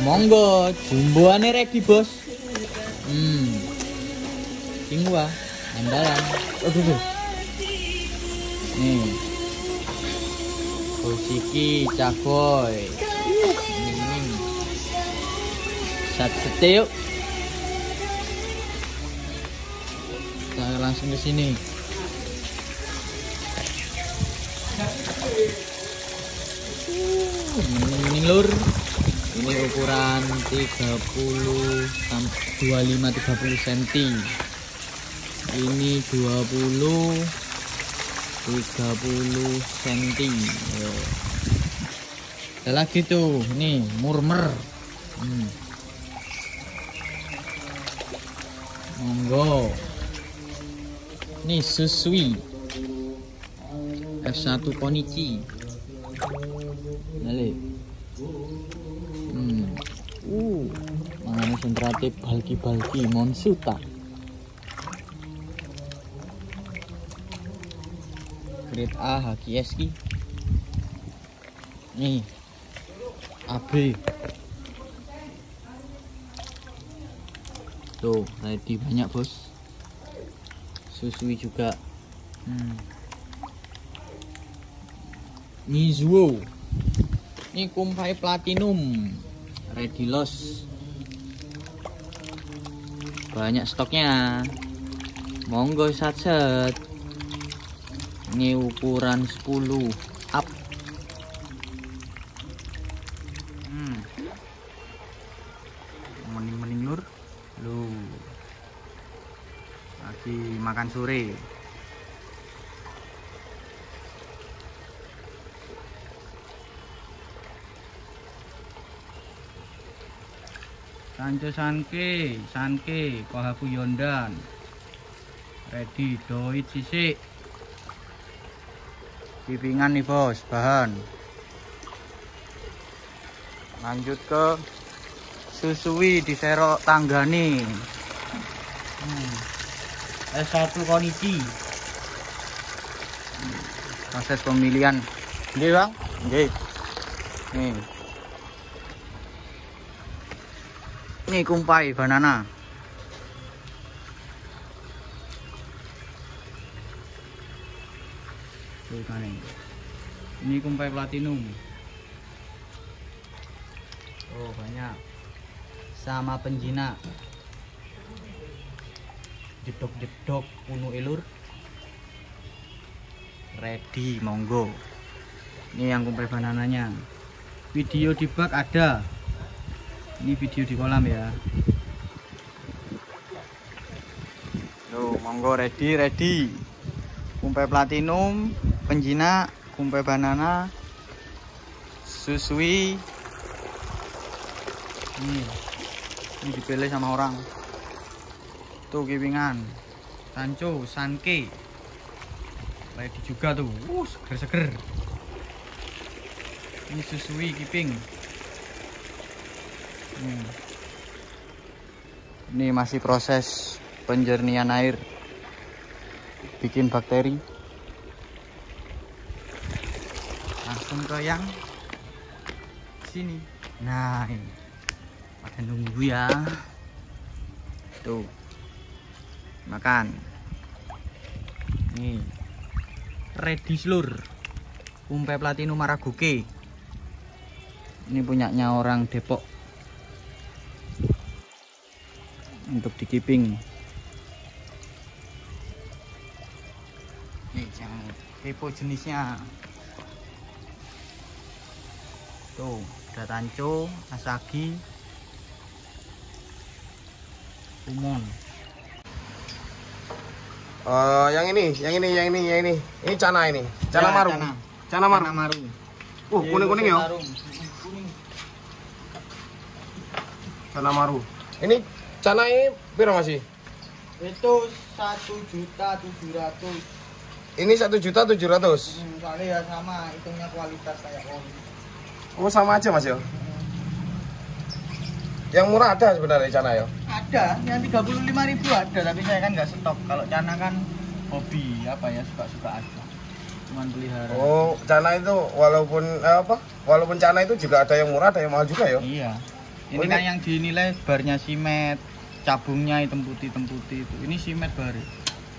Monggo, jumboane ready, Bos. Cingwa, andalan. Aduh. Nih. Kosiki cakoy. Sat setiu. Kita langsung ke sini. Ini lur. Ini ukuran 25-30 cm. Ini 20-30 cm. Ada lagi tuh, nih murmer. Monggo. Nih susui. F1 konichi. Nale. Mangane sentrate balki-balki monsuta. Grade A haki eski. Nih. AB. Tuh, ready banyak, Bos. Susui juga. Mizuo. Ini Kumpay Platinum. Ready loss. Banyak stoknya. Monggo satset. Ini ukuran 10 up. Mening-mening lur. Lu. Lagi makan sore. Sancho sanke, sanke, kohaku yondan, ready doit sisik, pipingan nih Bos, bahan. Lanjut ke susui di serok tanggani, S1 konichi, proses pemilihan, ini Bang, nih. Ini Kumpay Banana. Ini Kumpay Platinum. Oh banyak. Sama penjina. Jedok-jedok kuno elur. Ready monggo. Ini yang Kumpay Banananya. Video di bak ada. Ini video di kolam ya. Loh, monggo ready. Kumpay Platinum, penjina, Kumpay Banana, susui. Ini dipilih sama orang. Tuh kipingan, tanco, sanke. Ready juga tuh. Seger-seger. Ini susui kiping. Ini masih proses penjernihan air, bikin bakteri. Langsung ke yang sini. Nah ini pada nunggu ya. Tuh makan. Nih ready slur. Kumpay Platinum Maraguke. Ini punyanya orang Depok. Untuk di keeping. Nih jangan kepo jenisnya. Tuh, ada tanco, asagi, umon. Yang ini. Ini Channa ini. Channa maru. Channa maru. Kuning-kuning ya. Channa maru. Ini Channa ini berapa masih? Itu 1.700.000. Ini 1.700.000. Soalnya ya sama, hitungnya kualitas kayak oli. Oh sama aja Mas ya. Yang murah ada sebenarnya Channa ya? Ada, yang 35.000 ada, tapi saya kan nggak stok. Kalau Channa kan hobi apa ya, suka-suka aja. Cuman pelihara. Oh, Channa itu walaupun Channa itu juga ada yang murah, ada yang mahal juga ya? Iya. Ini kan yang dinilai barnya simet, cabungnya hitam putih itu. Ini simet bar.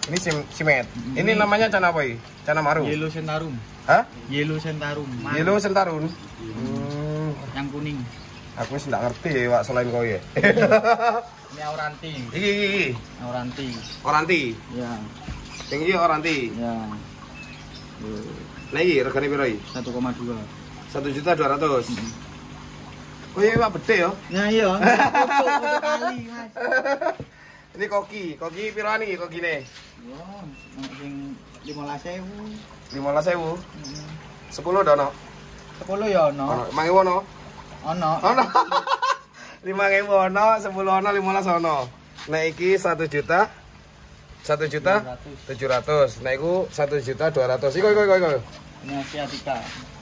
Ini simet. Ini namanya Channa apa? Channa maru. Yellow Sentarum. Hah? Yellow Sentarum. Yellow Sentarum. Yang kuning. Aku wis ndak ngerti ya, Pak, selain kowe ya. Ini oranti. Iki. Oranti. Oranti. Ya. Sing iki oranti. Ya. Lah iki regane piro iki? 1,2. 1.200.000. Oh iya, Pak, bedhe ya. Nah iya. Foto kali, Mas. Ini koki piroan iki kokine? Yo, sing 15.000. 15.000. 10 dono. 10 ya ono. Mangewu ono. Ono. 5.000 ono, 10 ono, 15 ono. Nah iki 1.700.000. Nah iku 1.200.000. Iku. Ini Asiatika.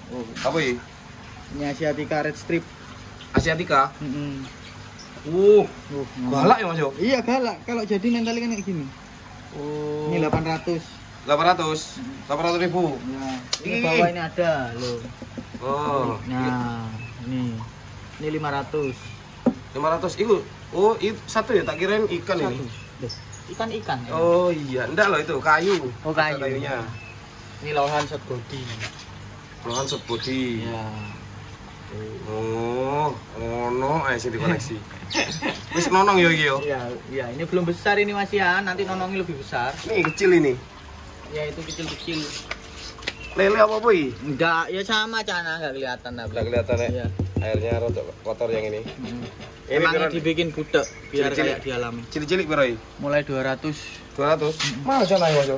Oh, apa iki? Ini Asiatika red strip. Asiatika? Galak ya, Mas? Iya, galak. Kalau jadi nentali kan kayak gini. Oh. Ini 800.000. Nah, ini bawah ini ada loh. Oh. Nah, ini 500. 500 itu. Oh, itu satu ya, tak kirain ikan satu. Ini. Ikan-ikan ya. Oh iya, enggak loh itu kayu. Oh, kayunya. Ini lohan shot body. Lohan shot body. Iya. Oh, ono ae sing dikoleksi. Wis nonong yo iki yo. Iya, ini belum besar ini Mas ya. Nanti nonongnya lebih besar. Ini kecil ini. Ya itu kecil-kecil. Lele apa iki? Enggak, ya sama Channa, enggak kelihatan tapi. Enggak kelihatan ya. Iya. Airnya rotok kotor yang ini. Ini emang dibikin budek biar kayak di alam. Cilik-cilik piro iki? Mulai 200. 200. Mahal Channa yo.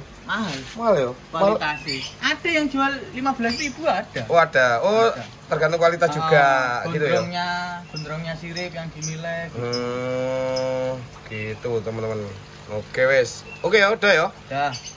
Mahal yo. Kualitas. Ada yang jual 15.000 ada. Oh, ada. Oh, tergantung kualitas juga gitu ya. Gondrongnya sirip yang dinilai. Gitu teman-teman. Oke wes. Oke ya udah ya. Udah.